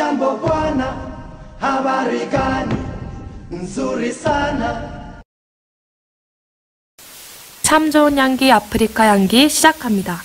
Jambo bwana, habari gani? Nzuri sana. 참 좋은 향기 아프리카 향기 시작합니다.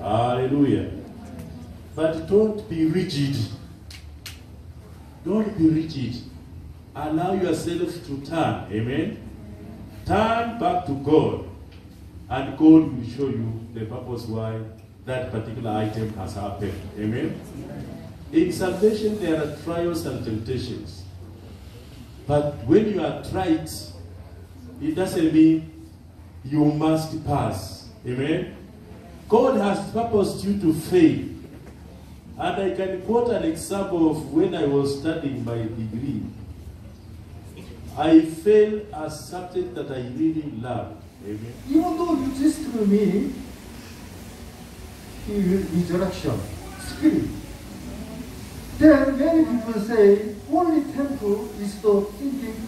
Hallelujah. But don't be rigid. Don't be rigid. Allow yourself to turn. Amen. Turn back to God, and God will show you the purpose why that particular item has happened. Amen. In salvation, there are trials and temptations. But when you are tried, it doesn't mean you must pass. Amen. God has purposed you to fail. And I can quote an example of when I was studying my degree. I failed a subject that I really loved. Amen. Even though you just threw me, resurrection, spirit. There many people say, Holy Temple is the thinking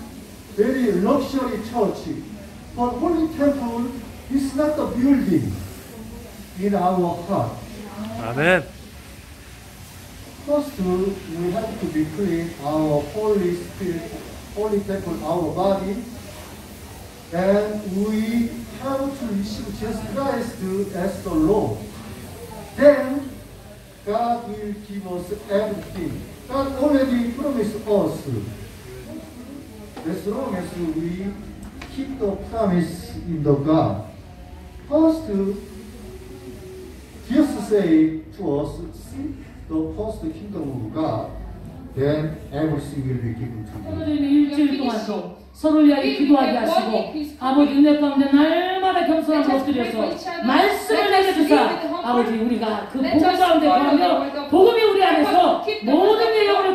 very luxury church. But Holy Temple is not a building. In our heart. Amen. First, we have to be clean our Holy Spirit, Holy Temple, our body, and we have to receive Jesus Christ as the Lord. Then, God will give us everything. God already promised us. As long as we keep the promise in the God. First, Jesus say to us, seek the first kingdom of God, then everything will be given to you. 하나님이 일주일 동안도 서로를 위하여 기도하게 하시고 아버지 은혜 가운데 날마다 겸손한 모습들이어서 말씀을 내게 주사 아버지 우리가 그 복음 가운데 거하며 복음이 우리 안에서 모든 일을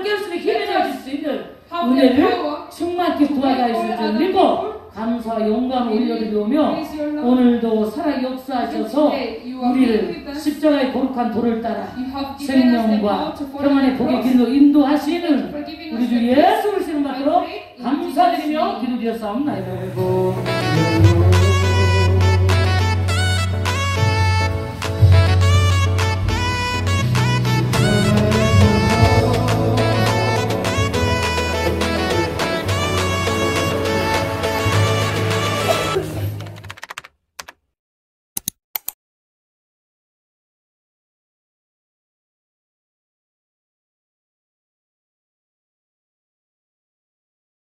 은혜를 충만히 부어다주신 주 믿고 감사와 영광을 올려드리오며 오늘도 살아 역사하셔서 우리를 십자가의 거룩한 도를 따라 생명과 평안의 복의 길로 인도하시는 우리 주 예수 그리스도의 이름으로 감사드리며 기도드렸사옵나이다.